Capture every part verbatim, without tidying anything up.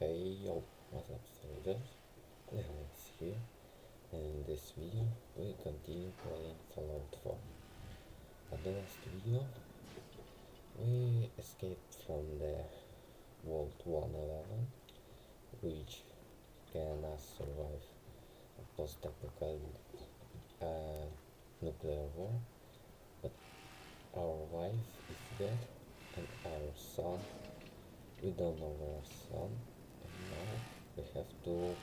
Hey yo, what's up soldiers, Alex here, and in this video we continue playing Fallout four. At the last video we escaped from the Vault one eleven, which can us survive a post-apocalyptic uh, nuclear war, but our wife is dead and our son, we don't know our son, and now we have to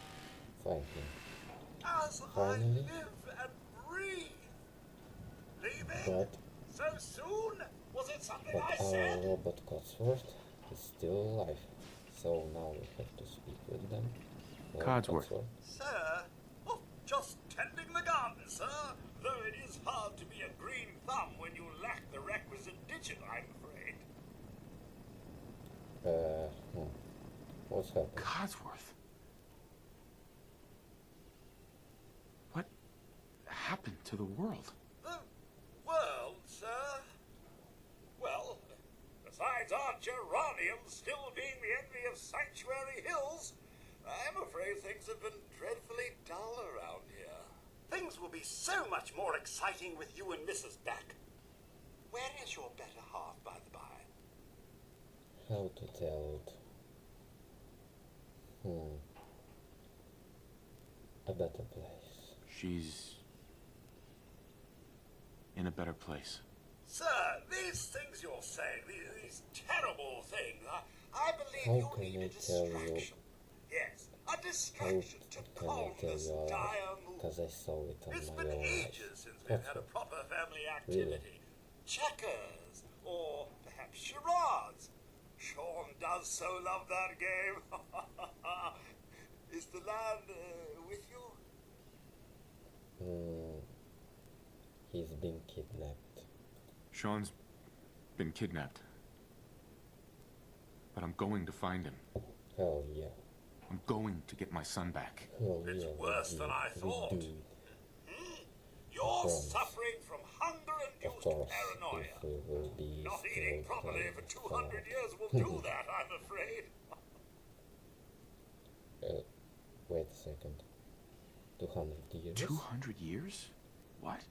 find him. As finally, I live and breathe, leaving so soon, was it something but I our said? Robot Codsworth is still alive, so now we have to speak with them. Well, Codsworth. Codsworth. Sir, oh, just tending the garden, sir, though it is hard to be a green thumb when you lack the requisite digit, I'm afraid. Uh, hmm. What's happened? Codsworth? What happened to the world? The world, sir? Well, besides our geranium still being the envy of Sanctuary Hills, I'm afraid things have been dreadfully dull around here. Things will be so much more exciting with you and Missus Back. Where is your better half, by the by? How to tell it? Hmm. A better place. She's in a better place. Sir, these things you're saying, these, these terrible things, I, I believe How you need I a distraction. You? Yes, a distraction How to calm this dire mood. Because I saw it on it's my been own ages life. Since we've had a proper family activity. Really? Checkers, or perhaps Shiraz. Sean does so love that game. Is the lad uh, with you? Mm. He's been kidnapped. Sean's been kidnapped. But I'm going to find him. Hell yeah. I'm going to get my son back. Hell it's yeah, worse than I thought. Hmm? You're suffering from hunger-induced paranoia. Not eating properly for two hundred years will do that, I'm afraid. uh, wait a second. two hundred years? two hundred years? What?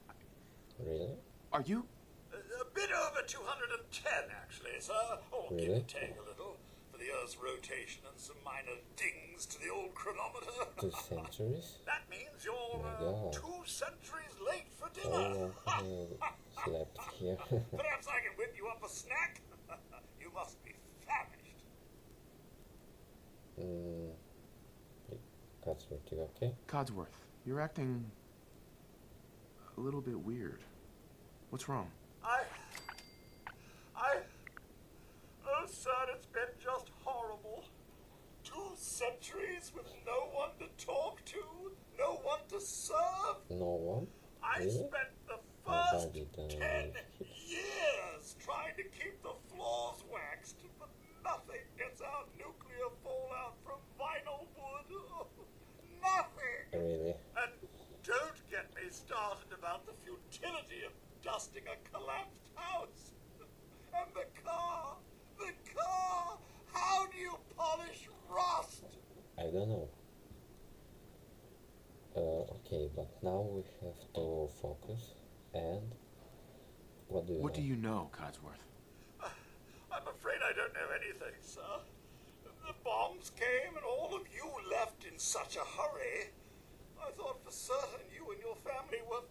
Really? Are you? A, a bit over two hundred ten, actually, sir. Or really? Give and take a little for the Earth's rotation and some minor dings to the old chronometer. Two centuries? That means you're uh, two centuries late for dinner. Oh, uh, slept here. Perhaps I can whip you up a snack? You must be famished. Mm. Codsworth, you okay? Codsworth, you're acting a little bit weird. What's wrong? I... I... Oh, sir, it's been just horrible. Two centuries with no one to talk to, no one to serve. No one? I really? spent the first ten years trying to keep the floors waxed, but nothing gets out nuclear fallout from vinyl wood. Nothing! Really? And don't get me started about the futility of dusting a collapsed house. And the car, the car! How do you polish rust? I don't know. Uh, okay, but now we have to focus, and what do you what know? do you know, Codsworth? Uh, I'm afraid I don't know anything, sir. The bombs came and all of you left in such a hurry. I thought for certain you and your family were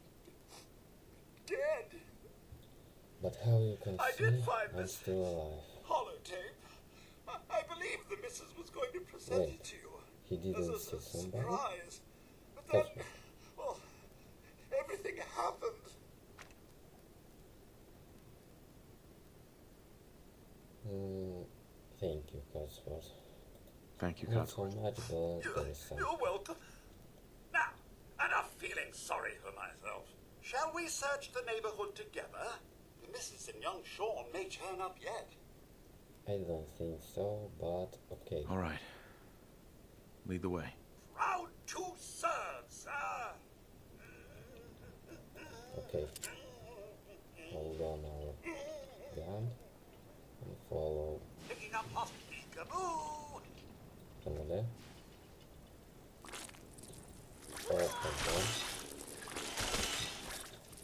dead. But how you can I see, did find I'm this still alive. Holotape. I, I believe the missus was going to present Wait, it to you. He didn't see somebody? Surprise. Then, well, everything happened. Mm, thank you, Codsworth. Thank you, Codsworth. Not so much, but you're welcome. Now, enough feeling sorry for myself. Shall we search the neighborhood together? The missus and young Sean may turn up yet. I don't think so, but okay. All right. Lead the way. Proud to serve, sir. Okay. Hold on our gun and follow. Picking up off peekaboo. On the there. Perfect.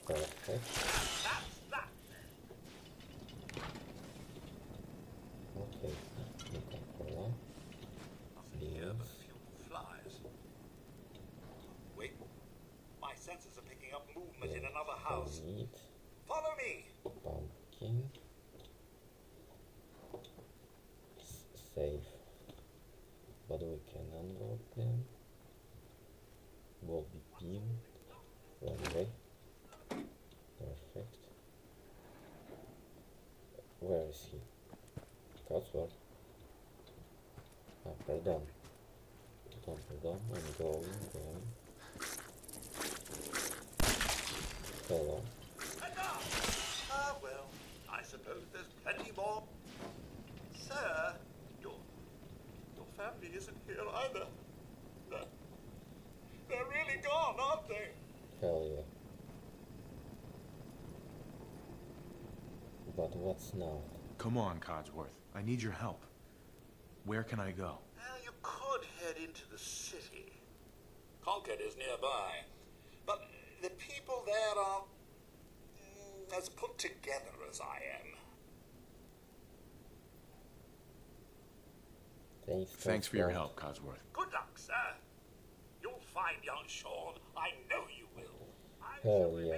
Perfect. Okay, look out for that. Yes. Flies. Wait. My senses are picking up movement in another house. Follow me. Pumpkin. Safe. But we can unlock them. Will be beamed. One way. Perfect. Where is he? Codsworth. Ah, pardon. Pardon, pardon. I'm going, going. Hello. Ah, well, I suppose there's plenty more. Sir, your, your family isn't here either. No. They're really gone, aren't they? Hell yeah. But what's now? Come on, Codsworth. I need your help. Where can I go? Well, you could head into the city. Concord is nearby. But the people there are mm, as put together as I am. Thanks, Thanks for your help, Codsworth. Good luck, sir. You'll find young Sean. I know you will. Hell yeah.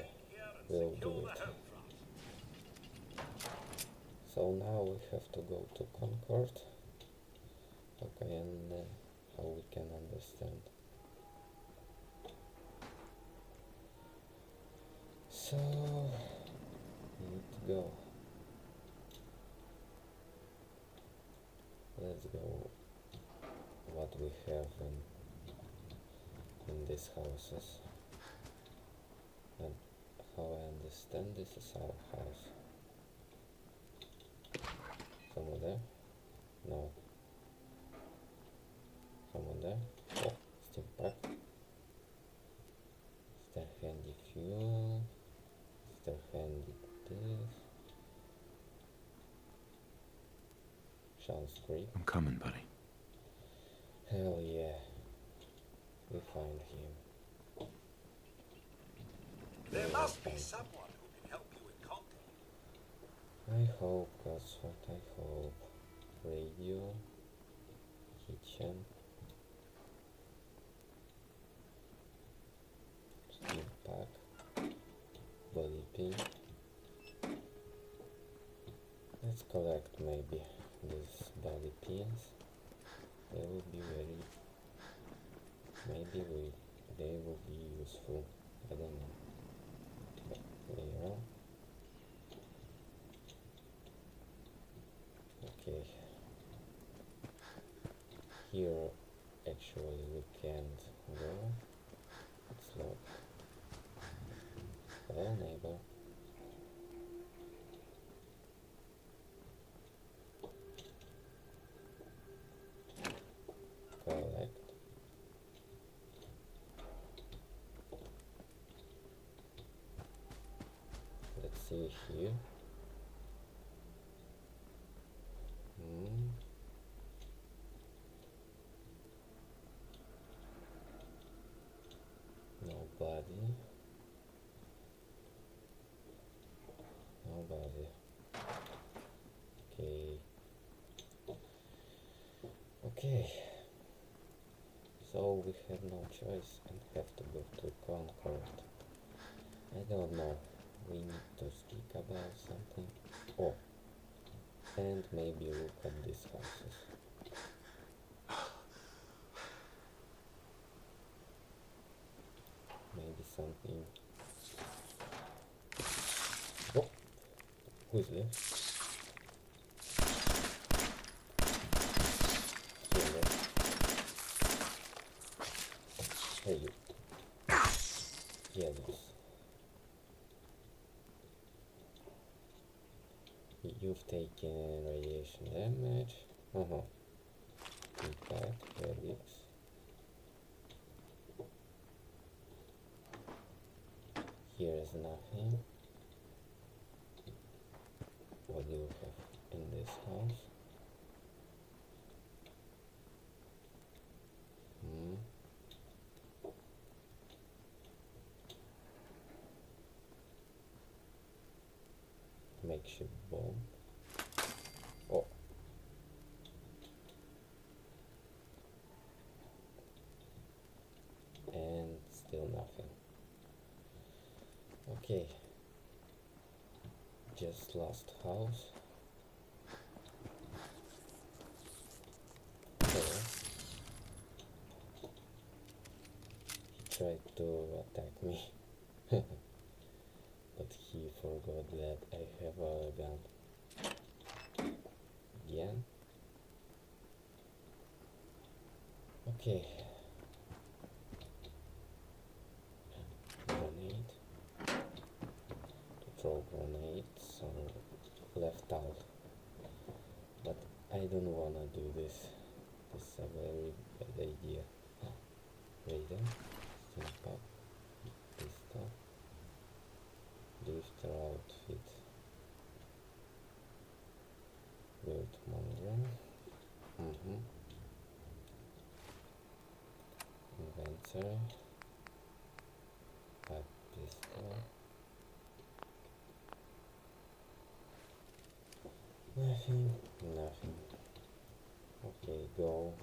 We'll do it. So now we have to go to Concord. Okay, and uh, how we can understand. So, let's go. Let's go. What we have in in these houses, and how I understand this is our house. Someone there? No. Someone there? Oh, steam pack. Star handy fuel. Star handy this. Sounds great. I'm coming, buddy. Hell yeah. We find him. There yeah, must be someone who can help you in Concord. I hope, that's what I hope. Radio, kitchen, steam pack, body pin. Let's collect maybe these body pins. They will be very. Maybe we, they will be useful, I don't know, but later on. Okay, here actually we can't go, it's locked. Hello neighbor. Collect. See here. Hmm. Nobody. Nobody. Okay. Okay. So we have no choice and have to go to Concord. I don't know. We need to speak about something. Oh, and maybe look at these houses. Maybe something. Oh, who is there? Hey, you. Yeah, this. You've taken radiation damage. Uh-huh. Impact, relics. Here is nothing. What do you have in this house? friction bomb. Oh. And still nothing. Okay. Just last house. There. He tried to attack me. But he forgot that I have a gun. Again. Okay. Grenade. To throw grenades or left out. But I don't wanna do this. This is a very bad idea. Radar. Step up. Pistol. Lifter outfit, build mongrel, mm-hmm. Inventory, pipe pistol, nothing, nothing. Okay, go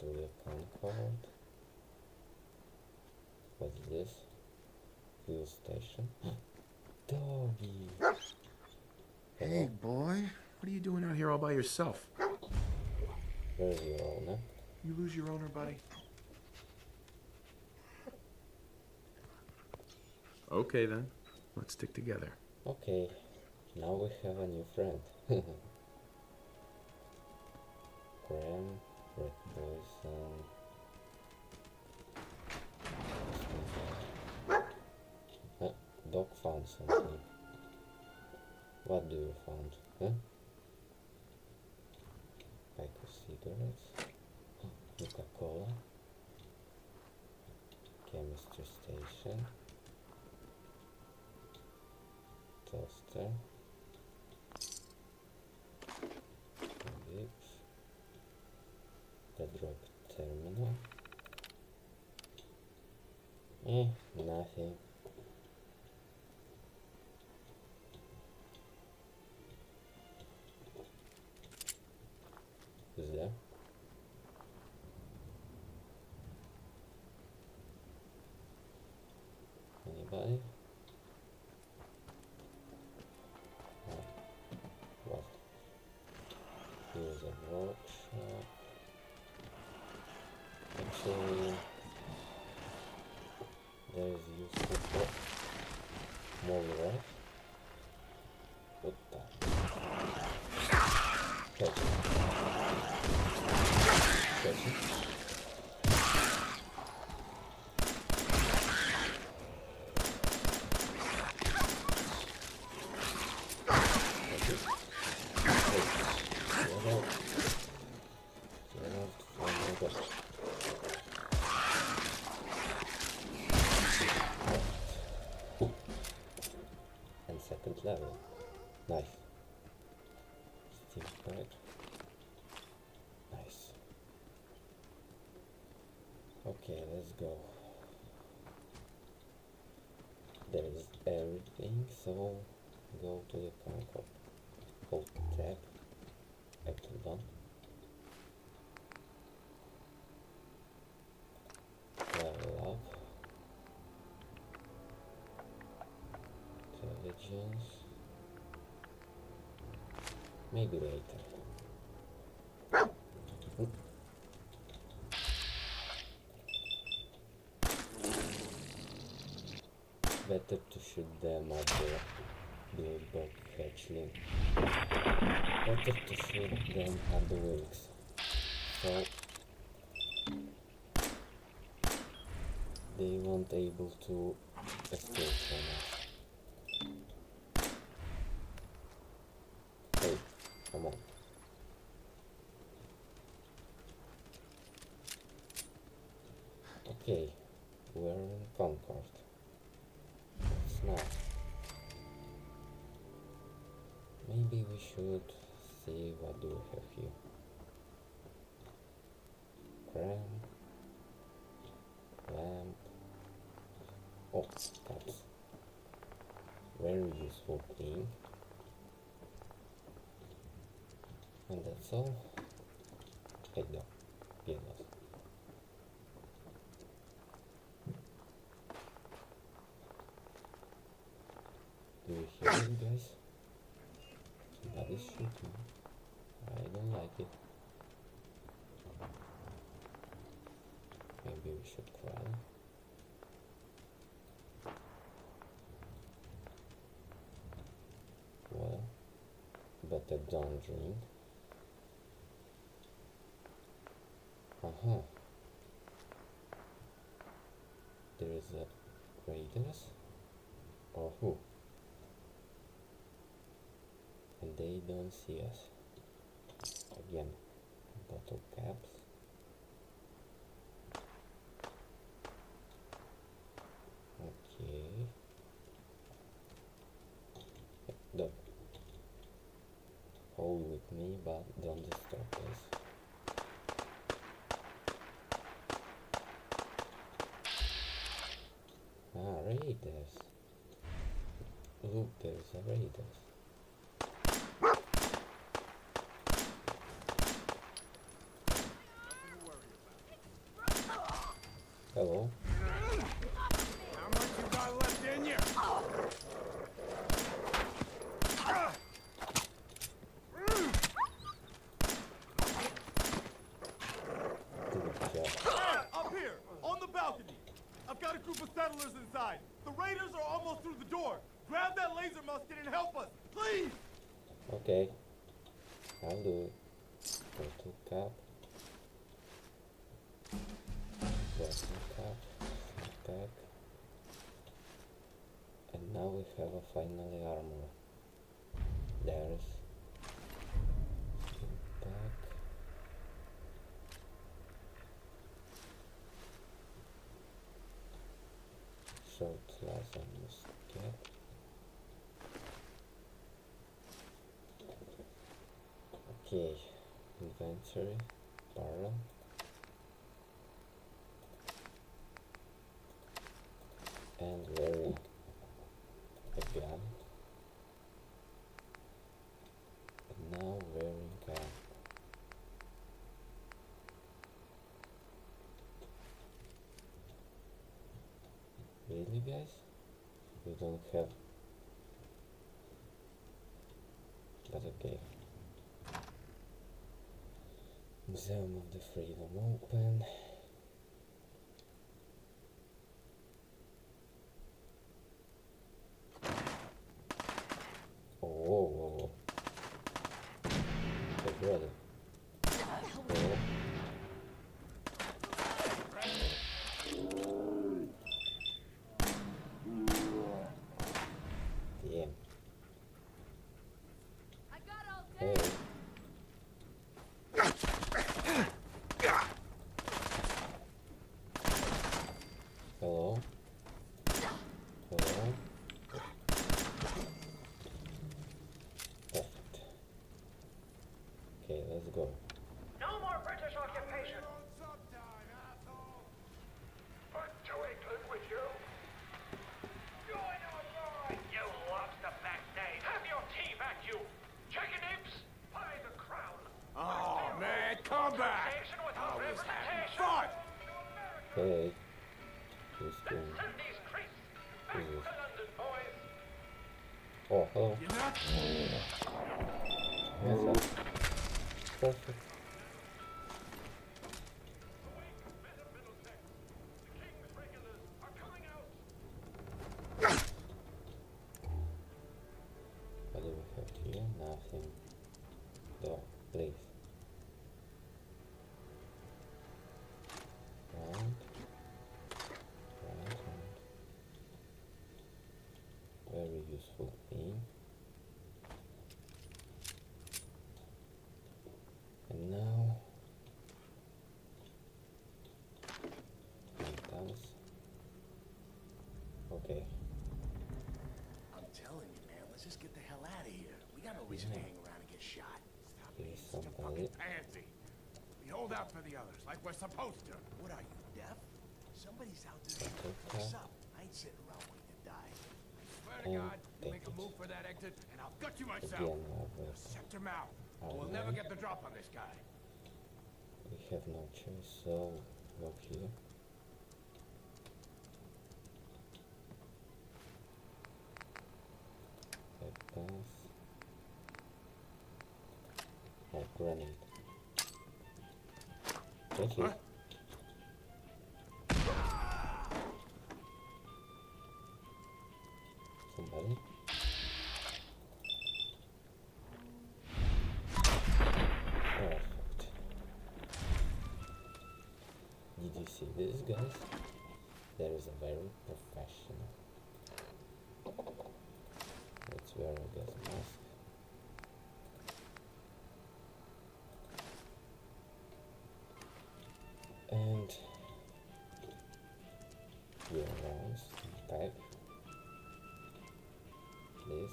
to the Concord. What's this? Fuel station. Doggy. Hey, boy. What are you doing out here all by yourself? Where's your owner? You lose your owner, buddy. Okay, then. Let's stick together. Okay. Now we have a new friend. Graham, red poison. Dog found something. What do you found? Huh? Pack of cigarettes, Coca-Cola, chemistry station, toaster, lips, the drug terminal. Eh, nothing. Is there? Anybody? Oh. What? Here's a workshop. Actually, there is useful book. More right? What the? Okay. Okay. And second level. Nice. Steam pack. Okay, let's go. There is everything, so go to the Concord. Hold tab. Active done. Level up. Intelligence. Maybe later. Better to shoot them at the Blue hatchling. Better to shoot them at the wings. So they weren't able to escape from us. Hey, come on. Okay, we're in Concord. Now, maybe we should see what do we have here. Cramp, lamp, oh, cups. Very useful thing. And that's all. Right now. Be enough. Do you hear me, guys? Somebody's shooting. I don't like it. Maybe we should cry. Well, better don't drink. Uh-huh. There is a greatness or who? And they don't see us. Again, bottle caps. Okay. Don't hold with me, but don't disturb us. Ah, raiders. Look, there's a raiders. Hello. How much you got left in you? Good job. Up here, on the balcony. I've got a group of settlers inside. The raiders are almost through the door. Grab that laser musket and help us, please. Okay. I'll do it. Go to cap. Back. And now we have a finally armor. There's back. Short class on this cap. Okay, inventory, barrel. And very again. And now wearing cap. Really, guys? You don't have. But okay. Museum of the Freedom open. Let's go. No more British occupation. But to England with you. Join our line. You lost the back day. Have your tea back, you chicken imps. Pie the crown. Oh, man, come back. I was having fun. Hey. Let's send these creeps back to London, boys. Oh, hello. What's up? Perfect. What do we have here? Nothing. Door, please. Round. Round, round. Very useful thing. For the others, like we're supposed to. What are you, deaf? Somebody's out there. What's up? I ain't sitting around waiting to die. I swear to God, make a move for that exit, and I'll gut you myself. Sector mouth. We'll never get the drop on this guy. We have no choice, so look here. A path. A grenade. Thank you. Huh? Somebody? Did you see this, guys? There is a very professional. Let's wear a gas mask. And here lies the bag. Please.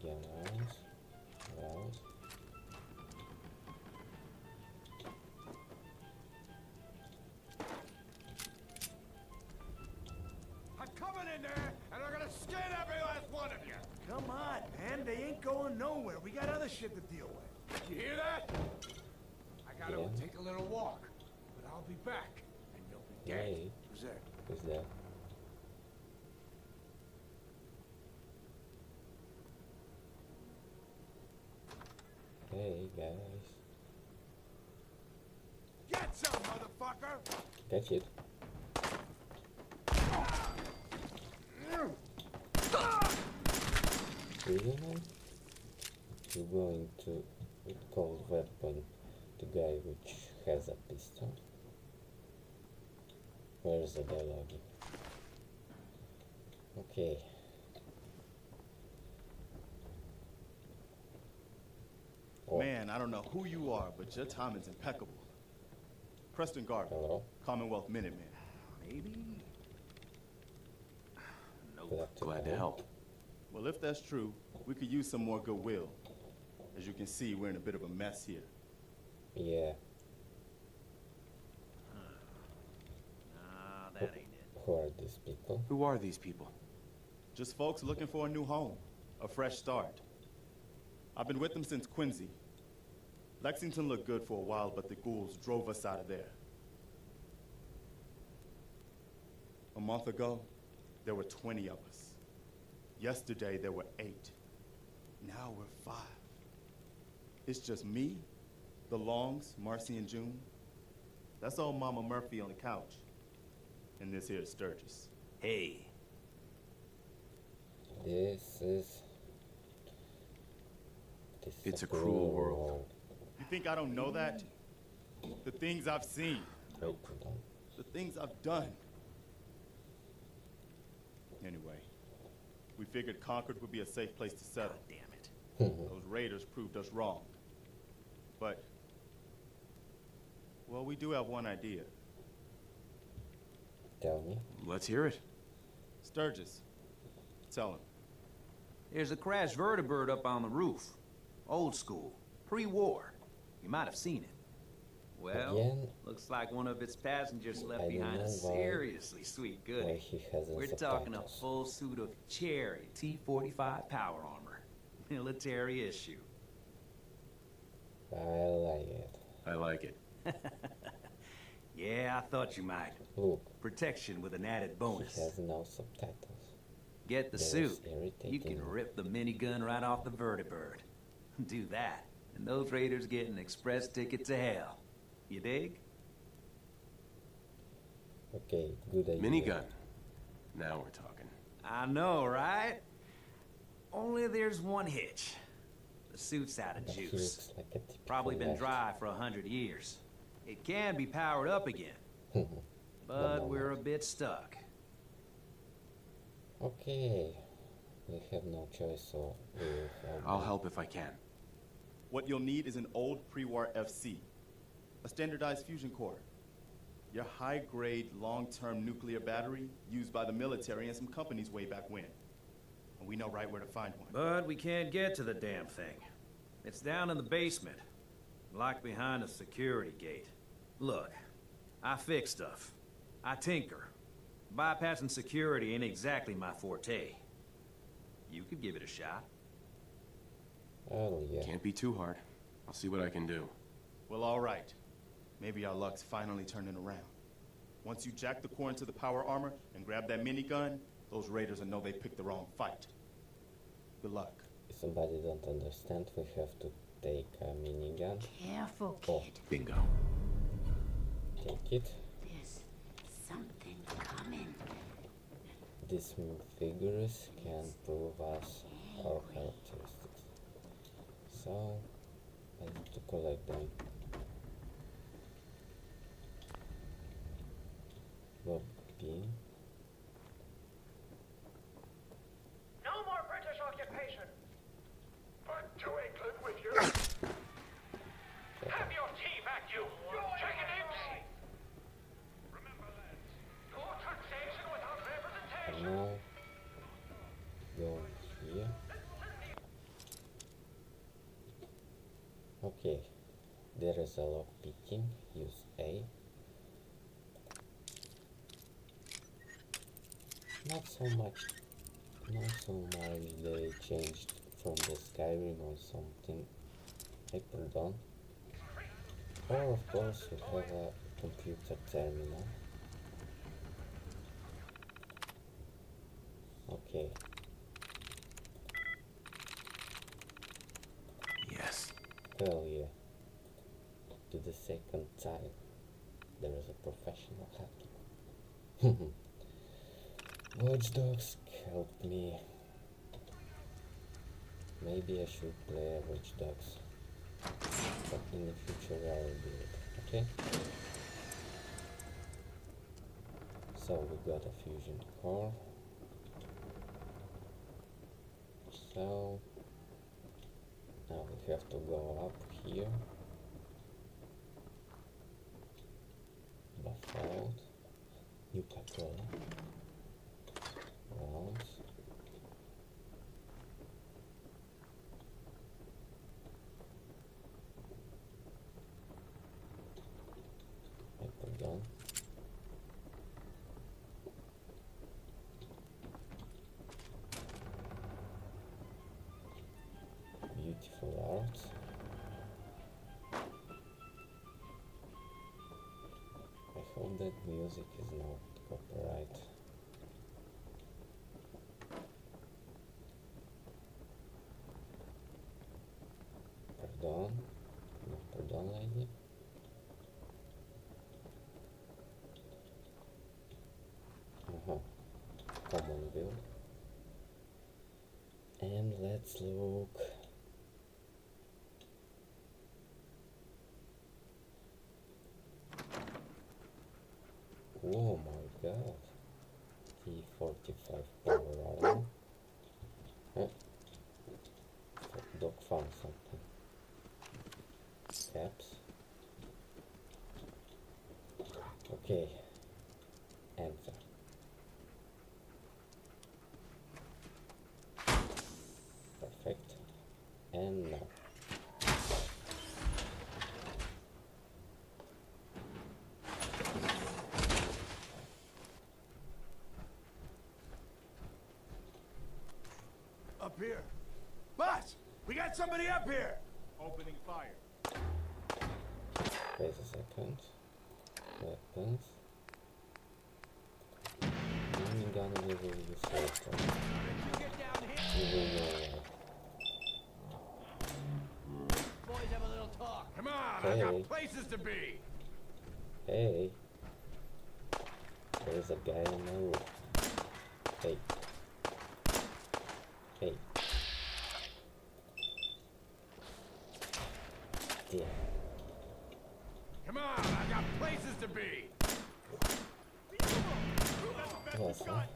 Here lies. Lies. Nowhere. We got other shit to deal with. You hear that? I gotta yeah. take a little walk, but I'll be back, and you'll be dead. Hey. Who's there? Who's there? Hey guys. Get some, motherfucker. That's it. Really? We're going to cold weapon the guy which has a pistol. Where's the dialogue? Okay. Oh. Man, I don't know who you are, but your time is impeccable. Preston Garvey, hello? Commonwealth Minuteman. Maybe? No, glad to help. Well, if that's true, we could use some more goodwill. As you can see, we're in a bit of a mess here. Yeah. Nah, that ain't it. Who are these people? Who are these people? Just folks looking for a new home, a fresh start. I've been with them since Quincy. Lexington looked good for a while, but the ghouls drove us out of there. A month ago, there were twenty of us. Yesterday, there were eight. Now we're five. It's just me, the Longs, Marcy, and June. That's all Mama Murphy on the couch. And this here is Sturgis. Hey. This is... This it's a cruel world. world. You think I don't know that? The things I've seen. Nope. The things I've done. Anyway, we figured Concord would be a safe place to settle. God damn it. Those raiders proved us wrong. But, well, we do have one idea. Tell me. Let's hear it. Sturgis, tell him. There's a crashed Vertibird up on the roof. Old school, pre-war. You might have seen it. Well, Again? looks like one of its passengers left I behind a seriously sweet goodie. We're talking a full suit of Cherry T forty-five power armor. Military issue. I like it. I like it. Yeah, I thought you might. Look. Protection with an added bonus. He has no subtitles. Get the that suit. You can rip the minigun right off the Vertibird. Do that, and those raiders get an express ticket to hell. You dig? Okay, good idea. Minigun. Now we're talking. I know, right? Only there's one hitch. The suit's out of juice. Like Probably been dry for a hundred years. It can be powered up again. But we're a bit stuck. Okay. We have no choice, so we have I'll help if I can. What you'll need is an old pre-war F C. A standardized fusion core. Your high-grade, long-term nuclear battery used by the military and some companies way back when. And we know right where to find one. But we can't get to the damn thing. It's down in the basement, locked behind a security gate. Look, I fix stuff. I tinker. Bypassing security ain't exactly my forte. You could give it a shot. Oh, yeah. Can't be too hard. I'll see what I can do. Well, all right. Maybe our luck's finally turning around. Once you jack the core into the power armor and grab that minigun, those raiders will know they picked the wrong fight. Good luck. Somebody don't understand. We have to take a minigun. Careful, kid. Oh. Bingo. Take it. There's something coming. These figures can prove us our characteristics. So, I need to collect them. Look, B. Okay, there is a lock picking, use A. Not so much, not so much they changed from the Skyrim or something. Hyperdon. Or of course you have a computer terminal. Okay. Hell yeah. To the second time. There is a professional hacker. Watch Dogs, help me. Maybe I should play Watch Dogs. But in the future I will do it. Okay? So we got a fusion core. So... now we have to go up here. Buff out. New controller. Rounds. Hyper gun. Beautiful art. I hope that music is not copyright. Pardon, no pardon, lady. Uh-huh. Common build. And let's look. Oh my god, T forty-five power armor. Huh? Dog found something. Caps. Okay, enter. Perfect. And now. Here. Boss! We got somebody up here! Opening fire. Wait a second. Weapons. Mini gun will be safe. We will know that. Boys, have a little talk. Come on, hey. I got places to be. Hey. There's a guy on my roof. Hey. Hey. Yeah. Come on, I got places to be. What's that?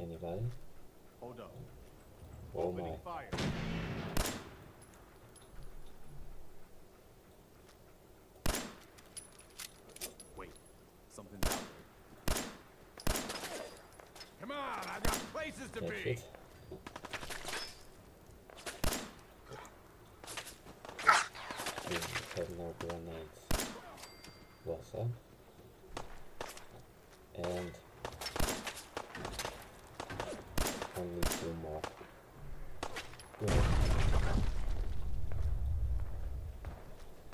Anybody? Hold up. Oh my. Fire. Wait, something's out there. Come on, I got places to be. It. Have no grenades. What's up? And only two more.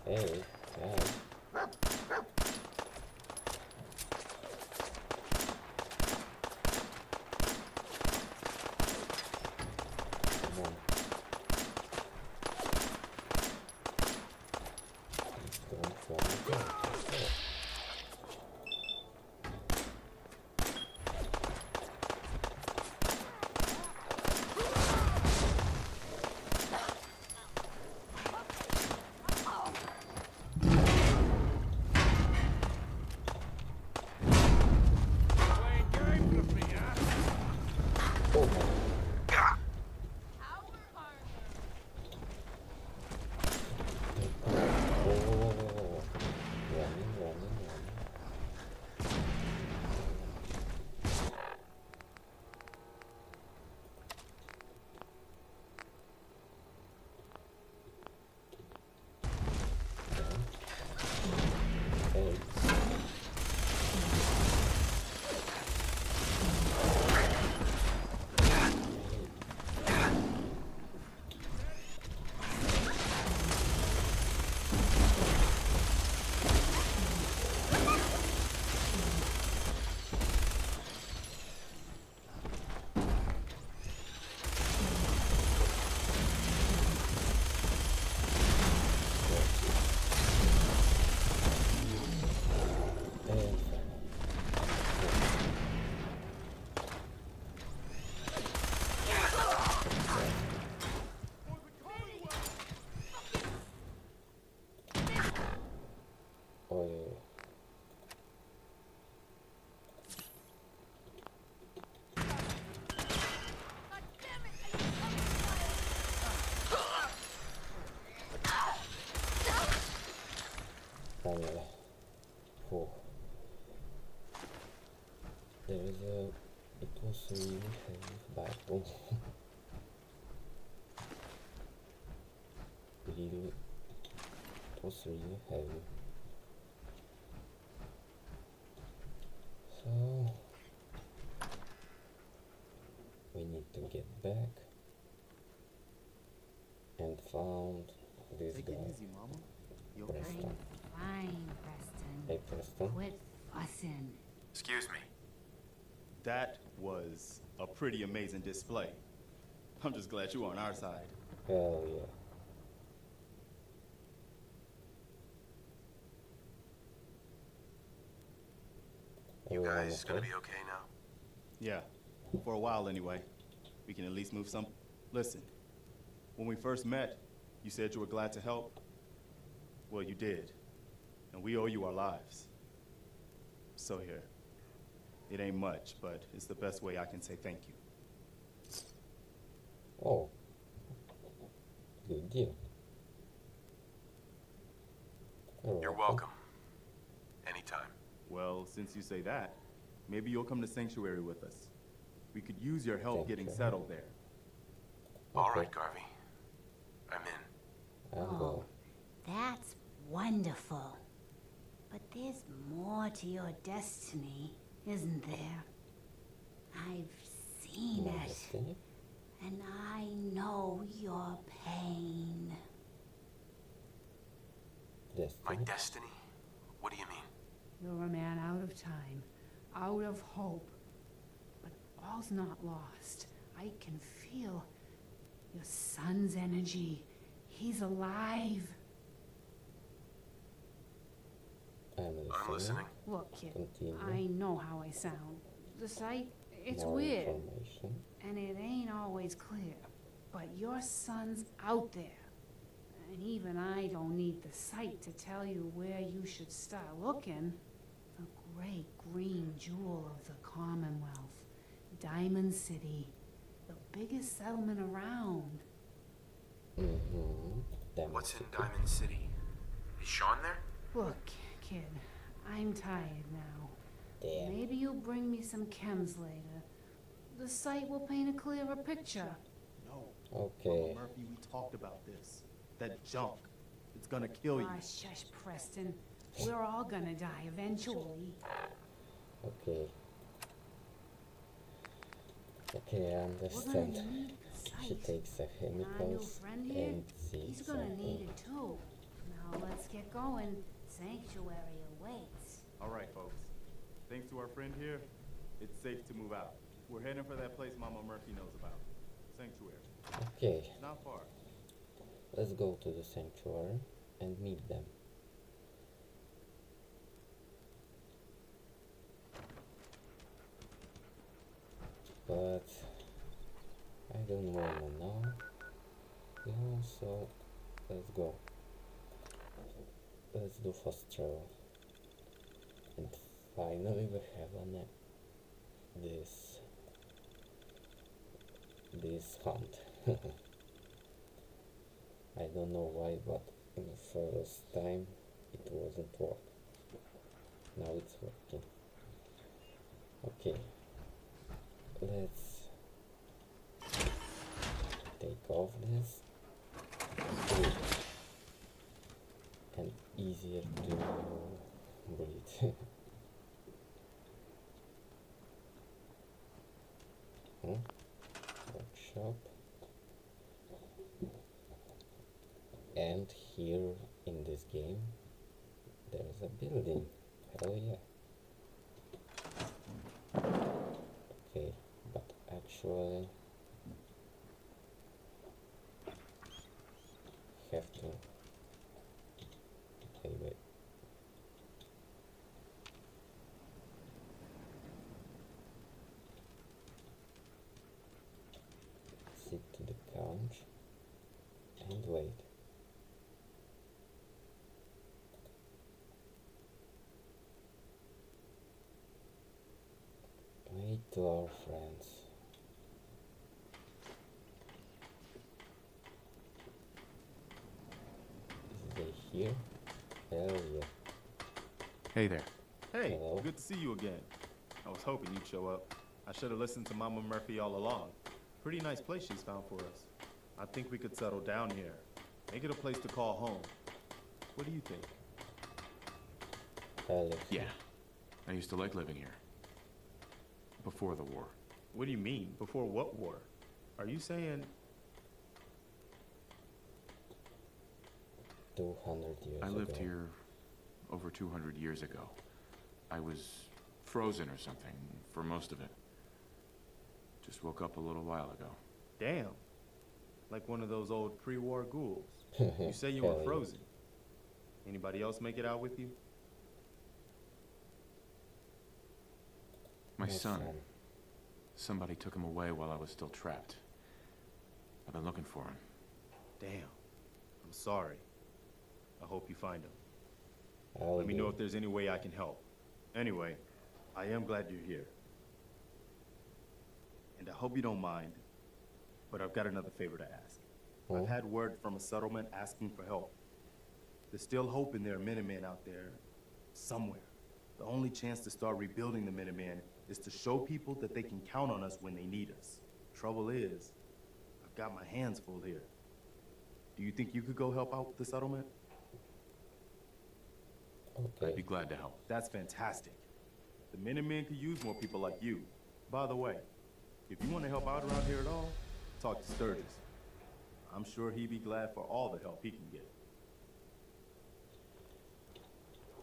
Hey, God. There is a, it was a really heavy battle. Really, it was really heavy. So, we need to get back and found this guy. Preston. Fine, Preston. Hey, Preston. Quit fussing. Excuse me. That was a pretty amazing display. I'm just glad you were on our side. Hell yeah. You guys gonna be okay now? Yeah, for a while anyway. We can at least move some. Listen, when we first met, you said you were glad to help. Well, you did, and we owe you our lives. So here. It ain't much, but it's the best way I can say thank you. Oh. Good deal. You're welcome. Anytime. Well, since you say that, maybe you'll come to Sanctuary with us. We could use your help getting settled there. All right, Garvey. I'm in. Oh, that's wonderful. But there's more to your destiny. Isn't there? I've seen it, and I know your pain. My destiny? What do you mean? You're a man out of time, out of hope, but all's not lost. I can feel your son's energy. He's alive. I'm listening. Look, kid, I know how I sound. The sight, it's weird. And it ain't always clear. But your son's out there. And even I don't need the sight to tell you where you should start looking. The great green jewel of the Commonwealth. Diamond City. The biggest settlement around. Mm-hmm. What's in Diamond City? Is Sean there? Look. Kid, I'm tired now. Damn. Maybe you'll bring me some chems later. The site will paint a clearer picture. No. Okay. Mama Murphy, we talked about this. That junk. It's gonna kill you. Ah, shush, Preston. We're all gonna die eventually. Okay. Okay, I understand. She takes the chemicals and seeds. He's gonna need it too. Now let's get going. Sanctuary awaits. All right, folks. Thanks to our friend here, it's safe to move out. We're heading for that place Mama Murphy knows about. Sanctuary. Okay. It's not far. Let's go to the sanctuary and meet them. But I don't wanna know. Yeah, so let's go. Let's do fast travel. And finally we have on it this this hunt. I don't know why, but in the first time it wasn't working. Now it's working. Okay. Let's take off this. Good. And easier to breathe. hmm? Workshop. And here in this game there's a building. Hell yeah. Okay. Actually, have to. Okay, wait. Sit to the couch and wait. Wait to our friends. Here. Hell yeah. Hey there. Hey, hello. Good to see you again. I was hoping you'd show up. I should have listened to Mama Murphy all along. Pretty nice place she's found for us. I think we could settle down here. Make it a place to call home. What do you think? I live here. Yeah. I used to like living here. Before the war. What do you mean? Before what war? Are you saying... two hundred years I lived ago. Here over two hundred years ago. I was frozen or something for most of it. Just woke up a little while ago. Damn. Like one of those old pre-war ghouls. You say you were frozen. Anybody else make it out with you? My son. Somebody took him away while I was still trapped. I've been looking for him. Damn. I'm sorry. I hope you find him. I'll Let me know if there's any way I can help. Anyway, I am glad you're here. And I hope you don't mind, but I've got another favor to ask. Hmm? I've had word from a settlement asking for help. There's still hope in there are Minutemen out there, somewhere. The only chance to start rebuilding the Minutemen is to show people that they can count on us when they need us. Trouble is, I've got my hands full here. Do you think you could go help out with the settlement? Okay. I'd be glad to help. That's fantastic. The Minutemen could use more people like you. By the way, if you want to help out around here at all, talk to Sturgis. I'm sure he'd be glad for all the help he can get.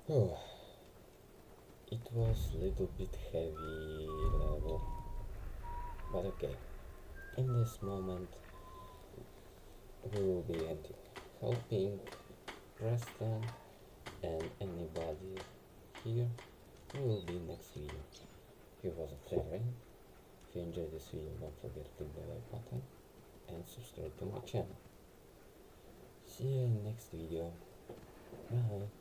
Oh, it was a little bit heavy level, but okay. In this moment, we will be ending. Helping Preston and anybody here will be next video. Here was Flyraine. If you enjoyed this video, don't forget to click the like button and subscribe to my channel. See you in next video. Bye.